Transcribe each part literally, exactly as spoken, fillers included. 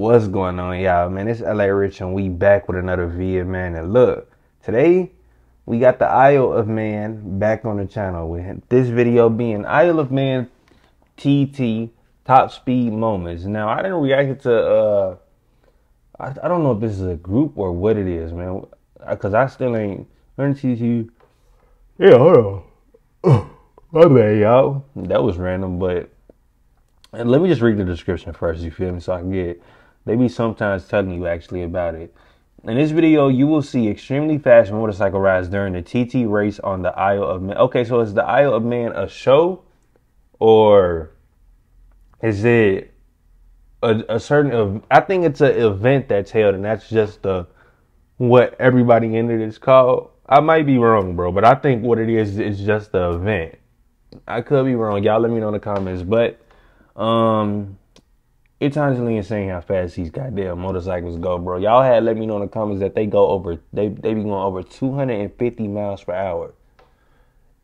What's going on, y'all? Man, it's L A Rich, and we back with another video, man. And look, today we got the Isle of Man back on the channel, with this video being Isle of Man T T top speed moments. Now, I didn't react to uh I, I don't know if this is a group or what it is, man, because I still ain't learned T T. Yeah, hold on. My bad, y'all. That was random, but and let me just read the description first, you feel me, so I can get, they be sometimes telling you actually about it. In this video, you will see extremely fast motorcycle rides during the T T race on the Isle of Man. Okay, so is the Isle of Man a show, or is it a, a certain, I think it's an event that's held, and that's just the, what everybody in it is called. I might be wrong, bro, but I think what it is, is just the event. I could be wrong. Y'all let me know in the comments, but Um, it's honestly insane how fast these goddamn motorcycles go, bro. Y'all had let me know in the comments that they go over, they, they be going over two hundred fifty miles per hour.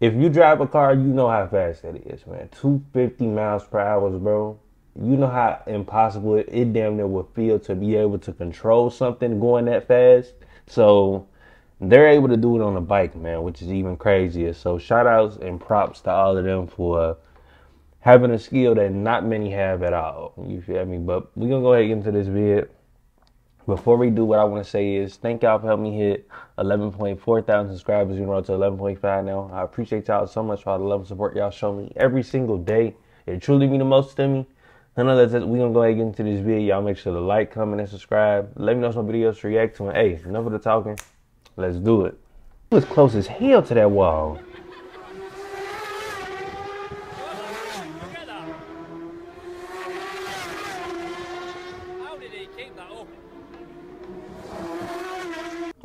If you drive a car, you know how fast that is, man. two hundred fifty miles per hour, bro. You know how impossible it, it damn near would feel to be able to control something going that fast. So they're able to do it on a bike, man, which is even crazier. So shout outs and props to all of them for uh, having a skill that not many have at all. You feel me? But we're going to go ahead and get into this vid. Before we do, what I want to say is thank y'all for helping me hit eleven point four thousand subscribers. We're on to eleven point five now. I appreciate y'all so much for all the love and support y'all show me every single day. It truly means the most to me. Nonetheless, we're going to go ahead and get into this vid. Y'all make sure to like, comment, and subscribe. Let me know some videos to react to. And hey, enough of the talking. Let's do it. He was close as hell to that wall.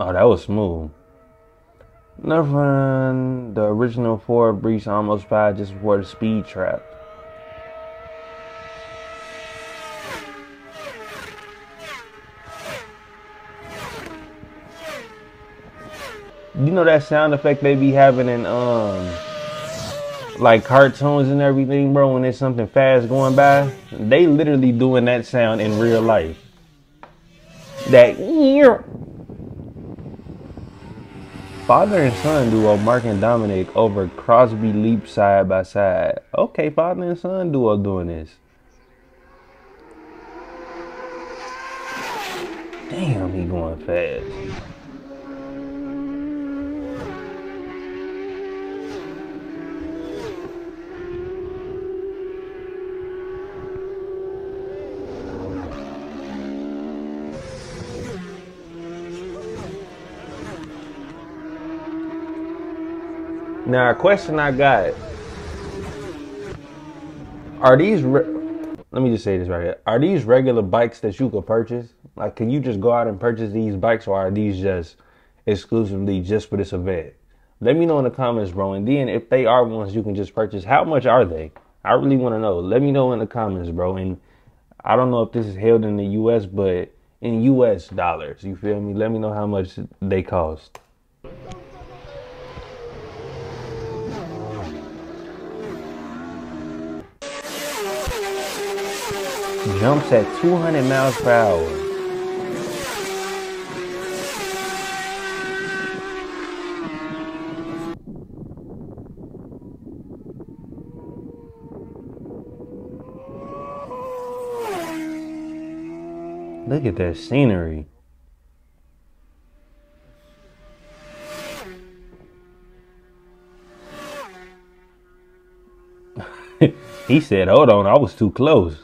Oh, that was smooth. Never run the original Ford Breeze almost by just before the speed trap. You know that sound effect they be having in um like cartoons and everything, bro, when there's something fast going by? They literally doing that sound in real life. That father and son duo Mark and Dominic over Crosby leap side by side. Okay, father and son duo doing this. Damn, he going fast. Now, a question I got, are these, re let me just say this right here. Are these regular bikes that you could purchase? Like, can you just go out and purchase these bikes, or are these just exclusively just for this event? Let me know in the comments, bro. And then if they are ones you can just purchase, how much are they? I really want to know. Let me know in the comments, bro. And I don't know if this is held in the U S, but in U S dollars, you feel me? Let me know how much they cost. Jumps at two hundred miles per hour. Look at that scenery. He said, hold on, I was too close.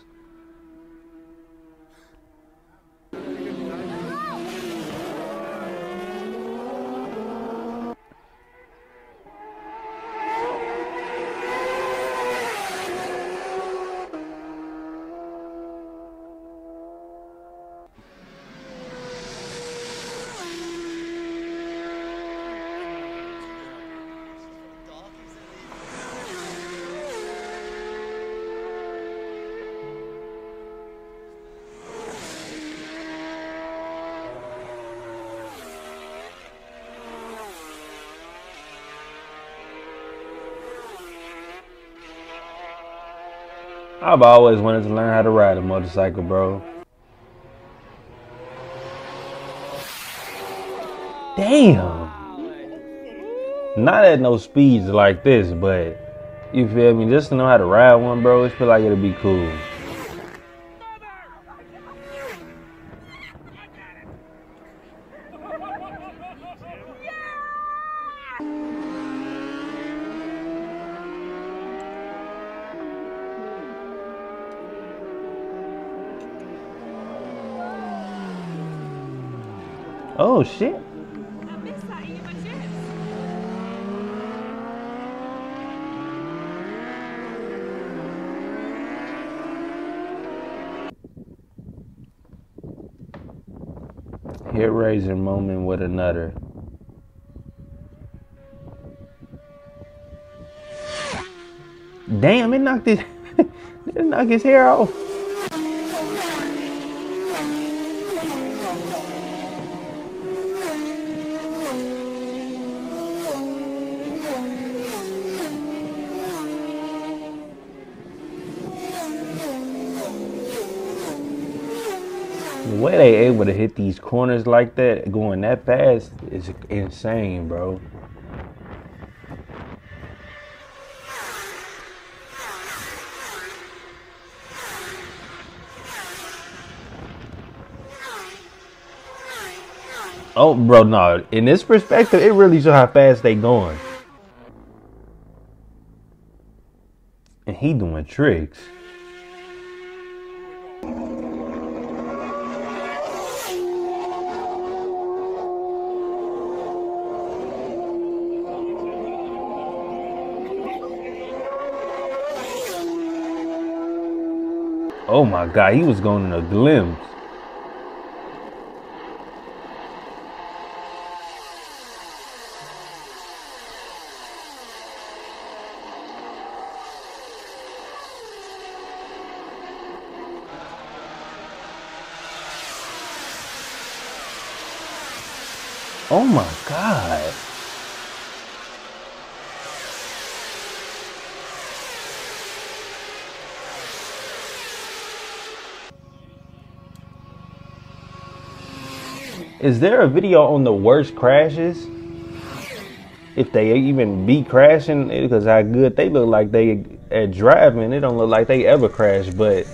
I've always wanted to learn how to ride a motorcycle, bro. Damn. Not at no speeds like this, but you feel me? Just to know how to ride one, bro, it feel like it'll be cool. Oh shit. I missed that in my chips. Hit raising moment with another. Damn, it knocked his it knocked his hair off. The way they able to hit these corners like that, going that fast, is insane, bro. Oh, bro, no. In this perspective, it really shows how fast they going. And he doing tricks. Oh my God, he was going in a glimpse. Oh my God. Is there a video on the worst crashes? If they even be crashing, because how good they look like they at driving, it don't look like they ever crash, but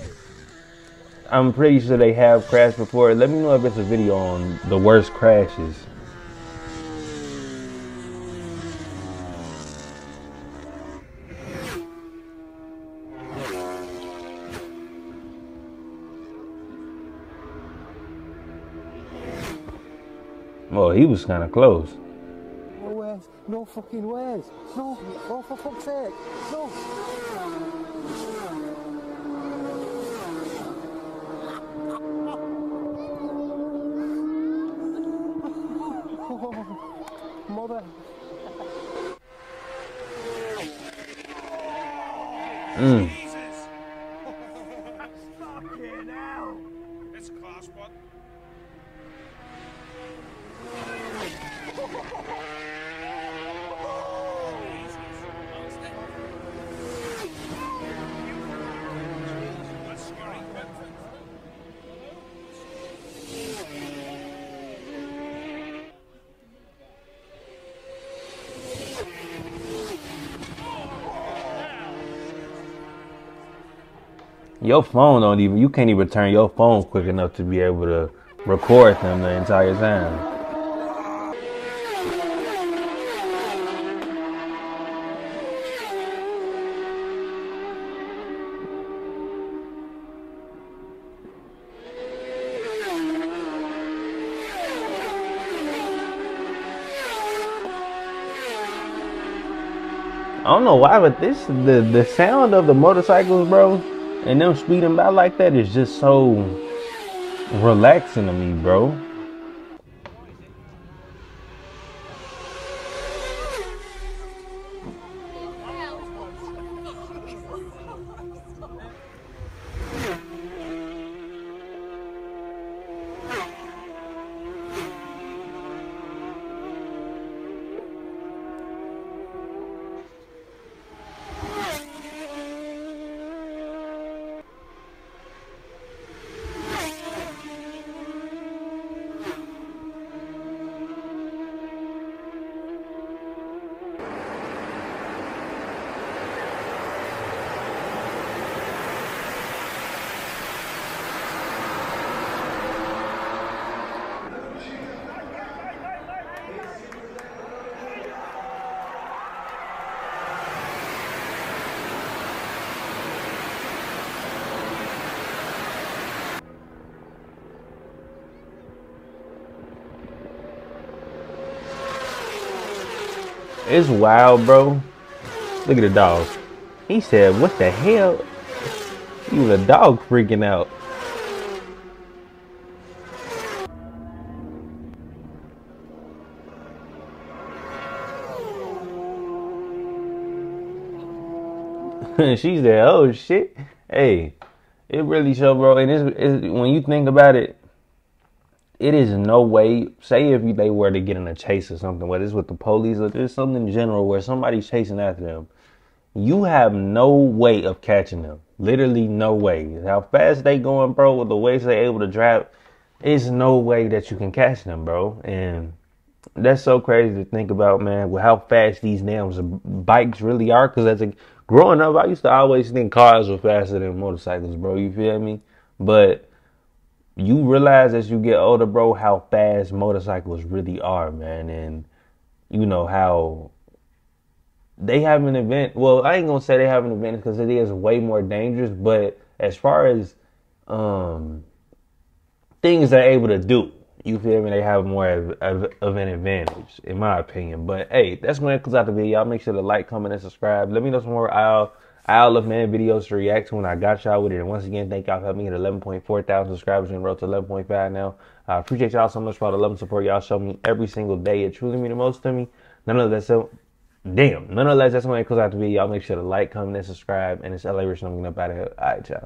I'm pretty sure they have crashed before. Let me know if it's a video on the worst crashes. Oh, he was kind of close. No ways, no fucking ways. No, oh for fuck's sake, no. Oh, mother. Mm. Fucking hell. It's class one. Your phone don't even, you can't even turn your phone quick enough to be able to record them the entire time. I don't know why, but this, the, the sound of the motorcycles, bro, and them speeding by like that is just so relaxing to me, bro. It's wild, bro. Look at the dog. He said, what the hell? He was a dog freaking out. She said, oh shit. Hey, it really show, bro. And it's, it's, when you think about it, it is no way, say if they were to get in a chase or something, whether it's with the police or there's something general where somebody's chasing after them, you have no way of catching them. Literally no way. How fast they going, bro, with the ways they able to drive, it's no way that you can catch them, bro. And that's so crazy to think about, man, with how fast these damn bikes really are. Because as a, growing up, I used to always think cars were faster than motorcycles, bro. You feel me? But you realize as you get older, bro, how fast motorcycles really are, man. And, you know, how they have an event. Well, I ain't going to say they have an event because it is way more dangerous. But as far as um, things they're able to do, you feel me? They have more of, of, of an advantage, in my opinion. But, hey, that's when it comes out the video. Y'all make sure to like, comment, and subscribe. Let me know some more Isle, Isle of Man videos to react to when I got y'all with it. And once again, thank y'all for helping me get eleven point four thousand subscribers and road to eleven point five now. I uh, appreciate y'all so much for all the love and support y'all show me every single day. It truly means the most to me. Nonetheless, so, damn. Nonetheless, that's when it comes out the video. Y'all make sure to like, comment, and subscribe. And it's L A Rich, and I'm getting up out of here. All right, y'all.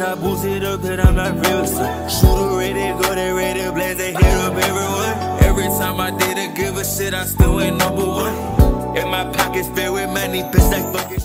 I boost it up that I'm not real son. Shooter ready, go they ready, blast, they hit up everyone. Every time I didn't give a shit, I still ain't number one. And my pockets filled with money, bitch, they fucking